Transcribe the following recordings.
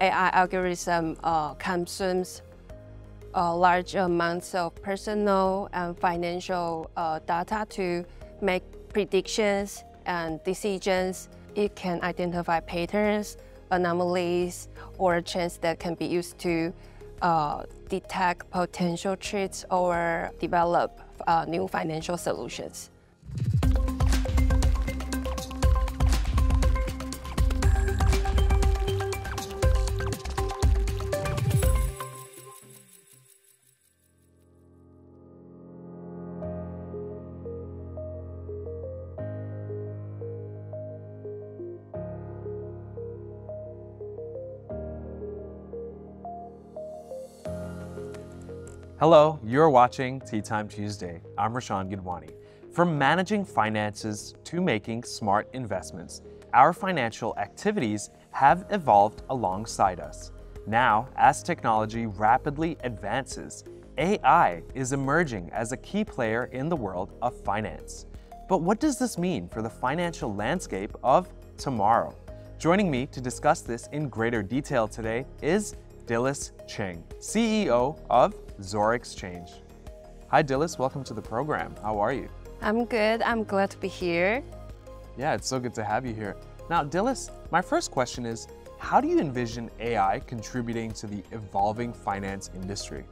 AI algorithm consumes large amounts of personal and financial data to make predictions and decisions. It can identify patterns, anomalies, or trends that can be used to detect potential threats or develop new financial solutions. Hello, you're watching Tea Time Tuesday. I'm Roshan Gidwani. From managing finances to making smart investments, our financial activities have evolved alongside us. Now, as technology rapidly advances, AI is emerging as a key player in the world of finance. But what does this mean for the financial landscape of tomorrow? Joining me to discuss this in greater detail today is Dilys Cheng, CEO of Zorixchange. Hi Dilys, welcome to the program. How are you? I'm good, I'm glad to be here. Yeah, it's so good to have you here. Now Dilys, my first question is, how do you envision AI contributing to the evolving finance industry?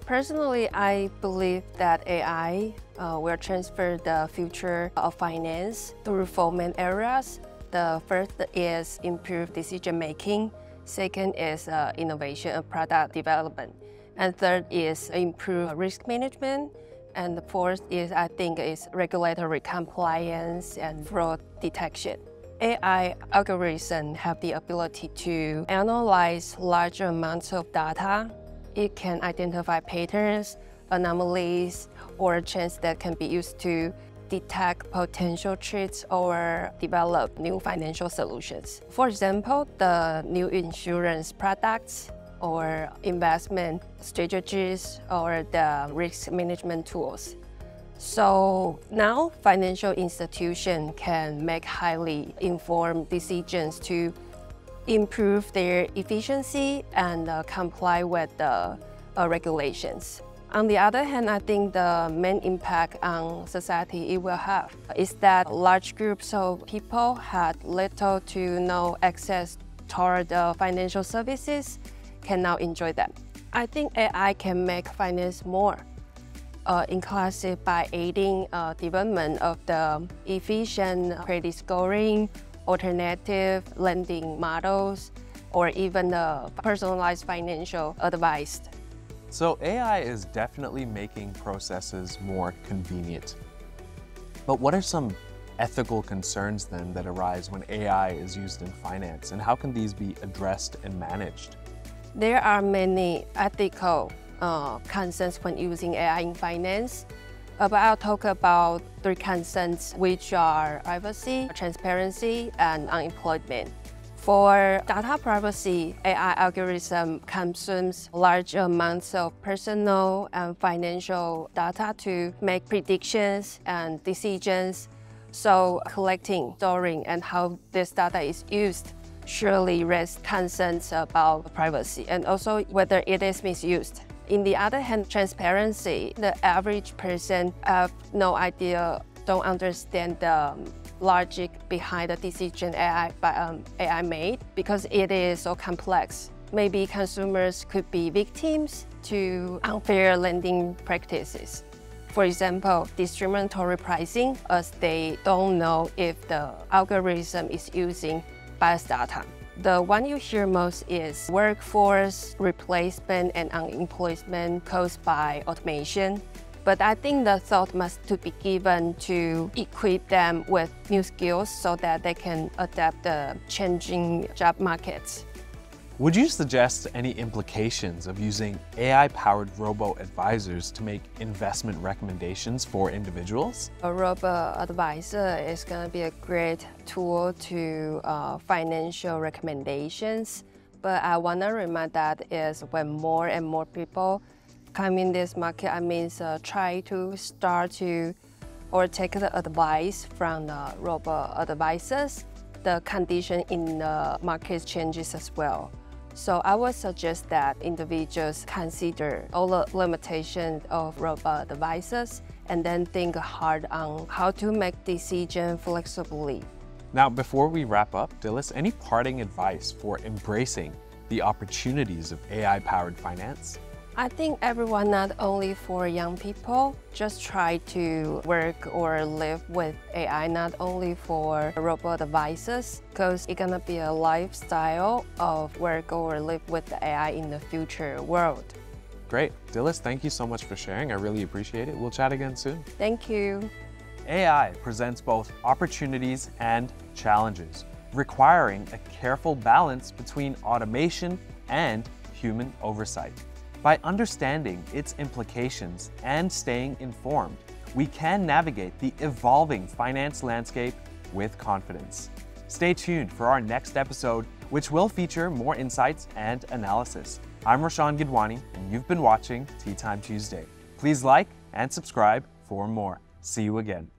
Personally, I believe that AI will transfer the future of finance through four main areas. The first is improved decision making. Second is innovation and product development. And third is improved risk management. And the fourth is, I think, is regulatory compliance and fraud detection. AI algorithms have the ability to analyze large amounts of data. It can identify patterns, anomalies, or trends that can be used to detect potential threats or develop new financial solutions. For example, the new insurance products or investment strategies or the risk management tools. So now financial institutions can make highly informed decisions to improve their efficiency and comply with the regulations. On the other hand, I think the main impact on society it will have is that large groups of people had little to no access toward the financial services can now enjoy them. I think AI can make finance more inclusive by aiding development of the efficient credit scoring, alternative lending models, or even the personalized financial advice. So AI is definitely making processes more convenient. But what are some ethical concerns then that arise when AI is used in finance, and how can these be addressed and managed? There are many ethical concerns when using AI in finance. But I'll talk about three concerns, which are privacy, transparency, and unemployment. For data privacy, AI algorithm consumes large amounts of personal and financial data to make predictions and decisions. So collecting, storing, and how this data is used surely raises concerns about privacy and also whether it is misused. On the other hand, transparency, the average person have no idea, don't understand the logic behind the decision AI made because it is so complex. Maybe consumers could be victims to unfair lending practices. For example, discriminatory pricing, as they don't know if the algorithm is using biased data. The one you hear most is workforce replacement and unemployment caused by automation. But I think the thought must be given to equip them with new skills so that they can adapt the changing job markets. Would you suggest any implications of using AI-powered robo-advisors to make investment recommendations for individuals? A robo-advisor is going to be a great tool to financial recommendations, but I want to remind that is when more and more people come in this market, I mean, try to start to or take the advice from the robo advisors. The condition in the market changes as well. So I would suggest that individuals consider all the limitations of robot devices and then think hard on how to make decisions flexibly. Now, before we wrap up, Dilys, any parting advice for embracing the opportunities of AI-powered finance? I think everyone, not only for young people, just try to work or live with AI, not only for robot devices, because it's gonna be a lifestyle of work or live with the AI in the future world. Great. Dilys, thank you so much for sharing. I really appreciate it. We'll chat again soon. Thank you. AI presents both opportunities and challenges, requiring a careful balance between automation and human oversight. By understanding its implications and staying informed, we can navigate the evolving finance landscape with confidence. Stay tuned for our next episode, which will feature more insights and analysis. I'm Roshan Gidwani, and you've been watching Tea Time Tuesday. Please like and subscribe for more. See you again.